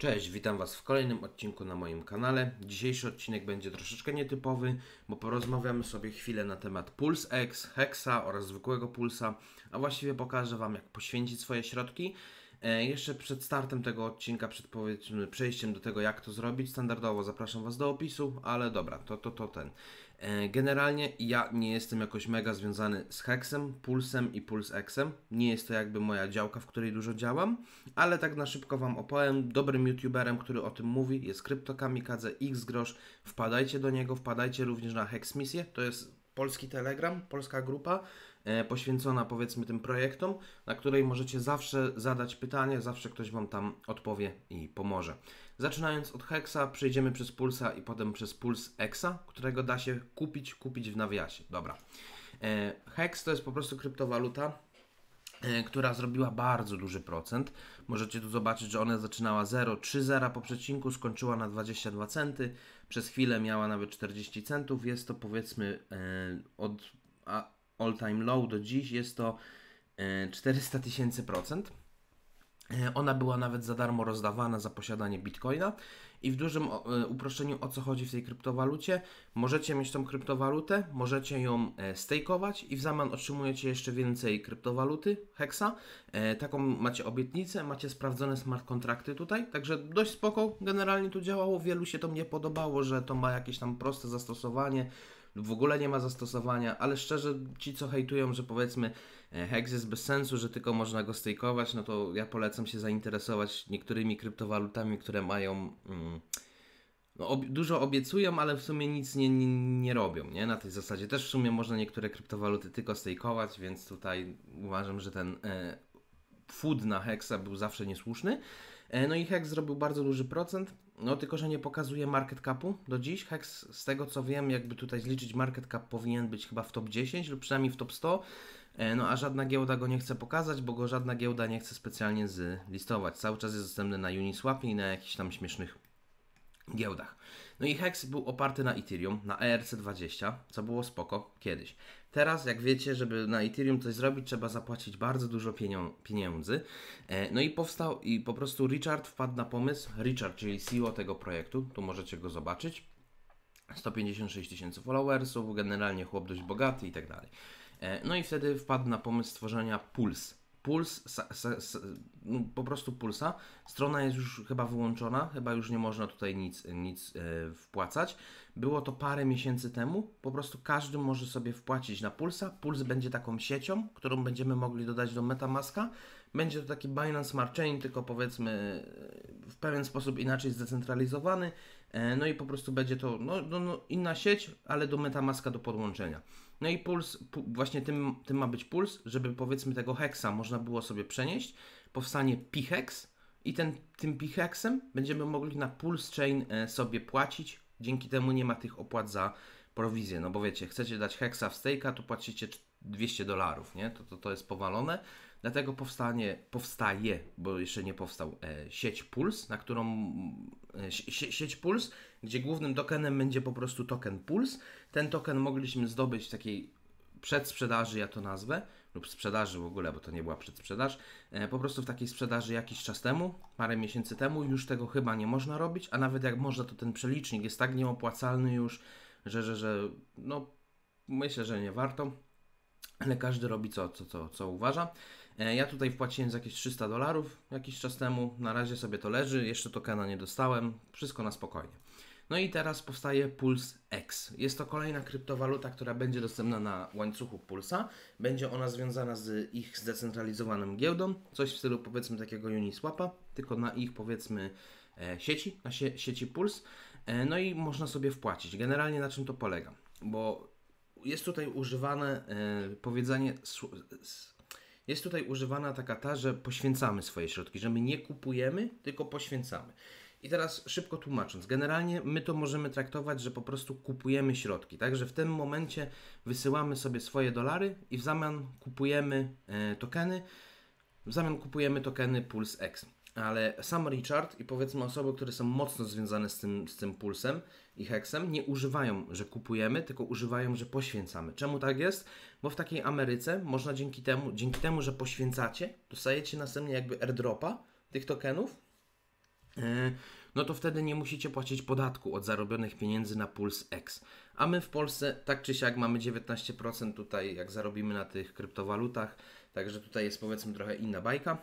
Cześć, witam Was w kolejnym odcinku na moim kanale. Dzisiejszy odcinek będzie troszeczkę nietypowy, bo porozmawiamy sobie chwilę na temat Pulse X, Hexa oraz zwykłego Pulsa, a właściwie pokażę Wam, jak poświęcić swoje środki. Jeszcze przed startem tego odcinka, przed powiedzmy przejściem do tego, jak to zrobić, standardowo zapraszam Was do opisu, ale dobra, Generalnie ja nie jestem jakoś mega związany z Hexem, Pulsem i PulseXem. Nie jest to jakby moja działka, w której dużo działam, ale tak na szybko Wam opowiem. Dobrym youtuberem, który o tym mówi, jest KryptoKamikadze XGrosz. Wpadajcie do niego, wpadajcie również na Hexmisję. To jest polski Telegram, polska grupa poświęcona powiedzmy tym projektom, na której możecie zawsze zadać pytanie, zawsze ktoś Wam tam odpowie i pomoże. Zaczynając od Hexa, przejdziemy przez Pulsa i potem przez Pulse Exa, którego da się kupić w nawiasie. Dobra. Hex to jest po prostu kryptowaluta, która zrobiła bardzo duży procent. Możecie tu zobaczyć, że ona zaczynała 0,3 po przecinku, skończyła na 22 centy, przez chwilę miała nawet 40 centów. Jest to powiedzmy od all time low do dziś jest to 400 000%. Ona była nawet za darmo rozdawana za posiadanie bitcoina i w dużym uproszczeniu o co chodzi w tej kryptowalucie. Możecie mieć tą kryptowalutę, możecie ją stake'ować i w zamian otrzymujecie jeszcze więcej kryptowaluty, Hexa. Taką macie obietnicę, macie sprawdzone smart kontrakty tutaj, także dość spoko generalnie tu działało. Wielu się to nie podobało, że to ma jakieś tam proste zastosowanie. W ogóle nie ma zastosowania, ale szczerze ci, co hejtują, że powiedzmy Hex jest bez sensu, że tylko można go stake'ować, no to ja polecam się zainteresować niektórymi kryptowalutami, które mają dużo obiecują, ale w sumie nic nie robią, nie? Na tej zasadzie też w sumie można niektóre kryptowaluty tylko stake'ować, więc tutaj uważam, że ten food na Hexa był zawsze niesłuszny. No i Hex zrobił bardzo duży procent, no tylko że nie pokazuje market capu do dziś. Hex, z tego co wiem, jakby tutaj zliczyć market cap, powinien być chyba w top 10 lub przynajmniej w top 100, no a żadna giełda go nie chce pokazać, bo go żadna giełda nie chce specjalnie zlistować. Cały czas jest dostępny na Uniswapie i na jakichś tam śmiesznych giełdach. No i Hex był oparty na Ethereum, na ERC-20, co było spoko kiedyś. Teraz, jak wiecie, żeby na Ethereum coś zrobić, trzeba zapłacić bardzo dużo pieniędzy. No i powstał, i po prostu Richard wpadł na pomysł, Richard, czyli CEO tego projektu, tu możecie go zobaczyć, 156 000 followersów, generalnie chłop dość bogaty i tak dalej. No i wtedy wpadł na pomysł stworzenia Pulsa. Strona jest już chyba wyłączona, chyba już nie można tutaj nic wpłacać. Było to parę miesięcy temu, po prostu każdy może sobie wpłacić na Pulsa. Puls będzie taką siecią, którą będziemy mogli dodać do MetaMaska. Będzie to taki Binance Smart Chain, tylko powiedzmy w pewien sposób inaczej zdecentralizowany. No i po prostu będzie to inna sieć, ale do MetaMaska do podłączenia. No i Puls, właśnie tym ma być Puls, żeby powiedzmy tego Hexa można było sobie przenieść. Powstanie PHEX i tym PHEXem będziemy mogli na Pulse Chain sobie płacić. Dzięki temu nie ma tych opłat za prowizję. No bo wiecie, chcecie dać Hexa w stake'a, to płacicie $200, nie? To jest powalone. Dlatego powstaje, bo jeszcze nie powstał, sieć Puls, na którą sieć Puls, gdzie głównym tokenem będzie po prostu token Puls. Ten token mogliśmy zdobyć w takiej przedsprzedaży, ja to nazwę, lub sprzedaży w ogóle, bo to nie była przedsprzedaż, po prostu w takiej sprzedaży jakiś czas temu, parę miesięcy temu, już tego chyba nie można robić, a nawet jak można, to ten przelicznik jest tak nieopłacalny już, że myślę, że nie warto, ale każdy robi co uważa. Ja tutaj wpłaciłem za jakieś $300 jakiś czas temu, na razie sobie to leży, jeszcze tokena nie dostałem, wszystko na spokojnie. No i teraz powstaje Pulse X. Jest to kolejna kryptowaluta, która będzie dostępna na łańcuchu Pulsa. Będzie ona związana z ich zdecentralizowaną giełdą, coś w stylu powiedzmy takiego Uniswapa, tylko na ich powiedzmy sieci, na sieci Puls. No i można sobie wpłacić. Generalnie na czym to polega? Bo jest tutaj używane powiedzenie... Jest tutaj używana że poświęcamy swoje środki, że my nie kupujemy, tylko poświęcamy. I teraz szybko tłumacząc, generalnie my to możemy traktować, że po prostu kupujemy środki, także w tym momencie wysyłamy sobie swoje dolary i w zamian kupujemy tokeny, Pulse X. Ale sam Richard i powiedzmy osoby, które są mocno związane z tym Pulsem i Hexem, nie używają, że kupujemy, tylko używają, że poświęcamy. Czemu tak jest? Bo w takiej Ameryce można dzięki temu, że poświęcacie, dostajecie następnie jakby airdropa tych tokenów, no to wtedy nie musicie płacić podatku od zarobionych pieniędzy na Pulse X. A my w Polsce tak czy siak mamy 19% tutaj, jak zarobimy na tych kryptowalutach, także tutaj jest powiedzmy trochę inna bajka.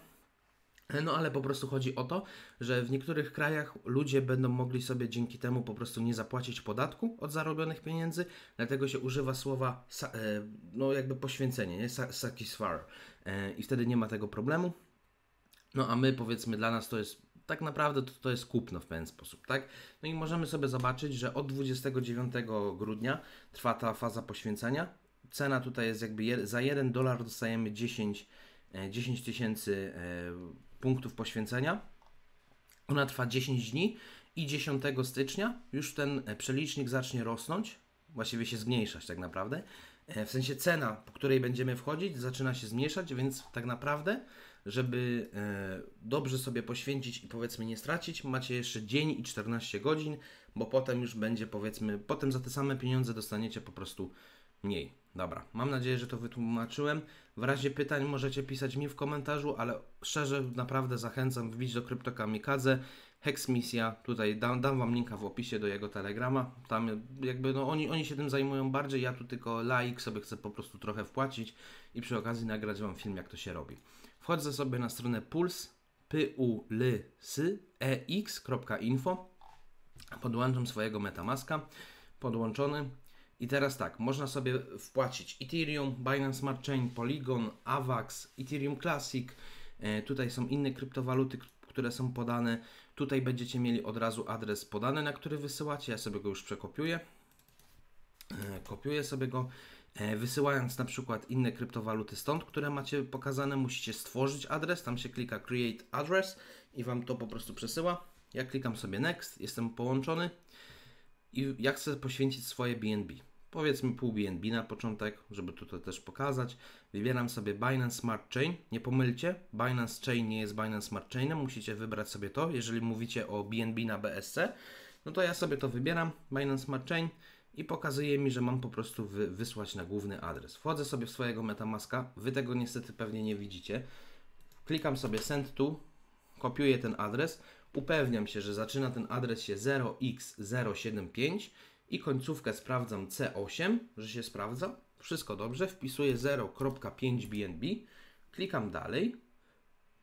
No ale po prostu chodzi o to, że w niektórych krajach ludzie będą mogli sobie dzięki temu po prostu nie zapłacić podatku od zarobionych pieniędzy, dlatego się używa słowa no jakby poświęcenie, nie? Satisfier. I wtedy nie ma tego problemu. No a my powiedzmy dla nas to jest tak naprawdę to jest kupno w pewien sposób, tak? No i możemy sobie zobaczyć, że od 29 grudnia trwa ta faza poświęcenia. Cena tutaj jest jakby za $1 dostajemy 10 tysięcy punktów poświęcenia. Ona trwa 10 dni i 10 stycznia już ten przelicznik zacznie rosnąć, właściwie się zmniejszać tak naprawdę. W sensie cena, po której będziemy wchodzić, zaczyna się zmniejszać, więc tak naprawdę, żeby dobrze sobie poświęcić i powiedzmy nie stracić, macie jeszcze dzień i 14 godzin, bo potem już będzie powiedzmy, potem za te same pieniądze dostaniecie po prostu mniej. Dobra, mam nadzieję, że to wytłumaczyłem. W razie pytań możecie pisać mi w komentarzu, ale szczerze naprawdę zachęcam wbić do KryptoKamikadze Hexmisja. Tutaj dam Wam linka w opisie do jego Telegrama. Tam jakby no oni się tym zajmują bardziej, ja tu tylko laik sobie chcę po prostu trochę wpłacić i przy okazji nagrać Wam film, jak to się robi. Wchodzę sobie na stronę PULSEX.info, podłączam swojego MetaMaska, podłączony. I teraz tak, można sobie wpłacić Ethereum, Binance Smart Chain, Polygon, Avax, Ethereum Classic. Tutaj są inne kryptowaluty, które są podane. Tutaj będziecie mieli od razu adres podany, na który wysyłacie. Ja sobie go już przekopiuję. Kopiuję sobie go. Wysyłając na przykład inne kryptowaluty stąd, które macie pokazane, musicie stworzyć adres. Tam się klika Create Address i Wam to po prostu przesyła. Ja klikam sobie Next, jestem połączony. I ja chcę poświęcić swoje BNB. Powiedzmy pół BNB na początek, żeby tutaj też pokazać. Wybieram sobie Binance Smart Chain. Nie pomylcie, Binance Chain nie jest Binance Smart Chainem. Musicie wybrać sobie to. Jeżeli mówicie o BNB na BSC, no to ja sobie to wybieram, Binance Smart Chain i pokazuje mi, że mam po prostu wysłać na główny adres. Wchodzę sobie w swojego MetaMaska. Wy tego niestety pewnie nie widzicie. Klikam sobie Send to, kopiuję ten adres. Upewniam się, że zaczyna ten adres się 0x075 i końcówkę sprawdzam C8, że się sprawdza. Wszystko dobrze. Wpisuję 0.5 BNB. Klikam dalej.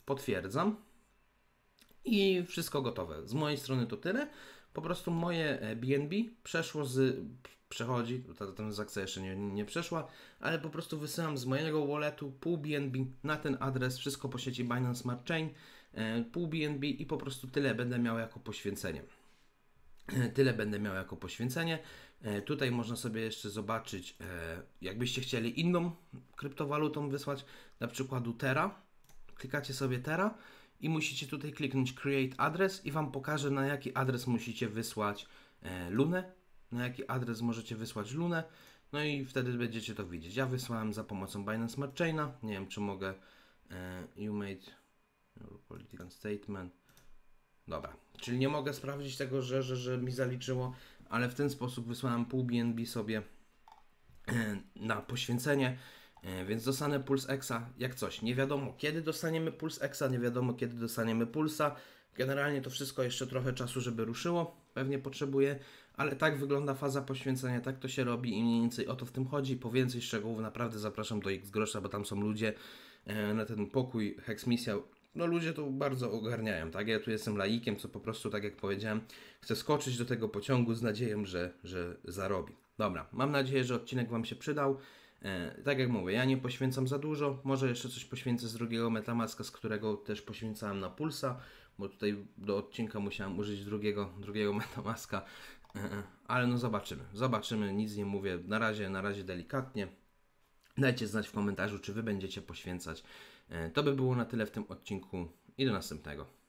Potwierdzam. I wszystko gotowe. Z mojej strony to tyle. Po prostu moje BNB przechodzi, ta transakcja jeszcze nie przeszła, ale po prostu wysyłam z mojego walletu pół BNB na ten adres, wszystko po sieci Binance Smart Chain, pół BNB i po prostu tyle będę miał jako poświęcenie. Tutaj można sobie jeszcze zobaczyć, jakbyście chcieli inną kryptowalutą wysłać, na przykład Tera. Klikacie sobie Tera i musicie tutaj kliknąć Create Address i Wam pokażę, na jaki adres musicie wysłać Lunę, no i wtedy będziecie to widzieć. Ja wysłałem za pomocą Binance Smart Chaina, nie wiem czy mogę, you made your political statement, dobra, czyli nie mogę sprawdzić tego, że mi zaliczyło, ale w ten sposób wysłałem pół BNB sobie na poświęcenie. Więc dostanę Pulse Exa jak coś. Nie wiadomo kiedy dostaniemy Pulse Exa, nie wiadomo kiedy dostaniemy Pulsa. Generalnie to wszystko jeszcze trochę czasu, żeby ruszyło. Pewnie potrzebuję, ale tak wygląda faza poświęcenia, tak to się robi i mniej więcej o to w tym chodzi. Po więcej szczegółów naprawdę zapraszam do XGrosza, bo tam są ludzie na ten pokój Hexmisja. No ludzie to bardzo ogarniają, tak? Ja tu jestem laikiem, co po prostu, tak jak powiedziałem, chcę skoczyć do tego pociągu z nadzieją, że zarobi. Dobra, mam nadzieję, że odcinek Wam się przydał. Tak jak mówię, ja nie poświęcam za dużo, może jeszcze coś poświęcę z drugiego MetaMaska, z którego też poświęcałem na Pulsa, bo tutaj do odcinka musiałem użyć drugiego MetaMaska, ale no zobaczymy, nic nie mówię, na razie delikatnie. Dajcie znać w komentarzu, czy Wy będziecie poświęcać. To by było na tyle w tym odcinku i do następnego.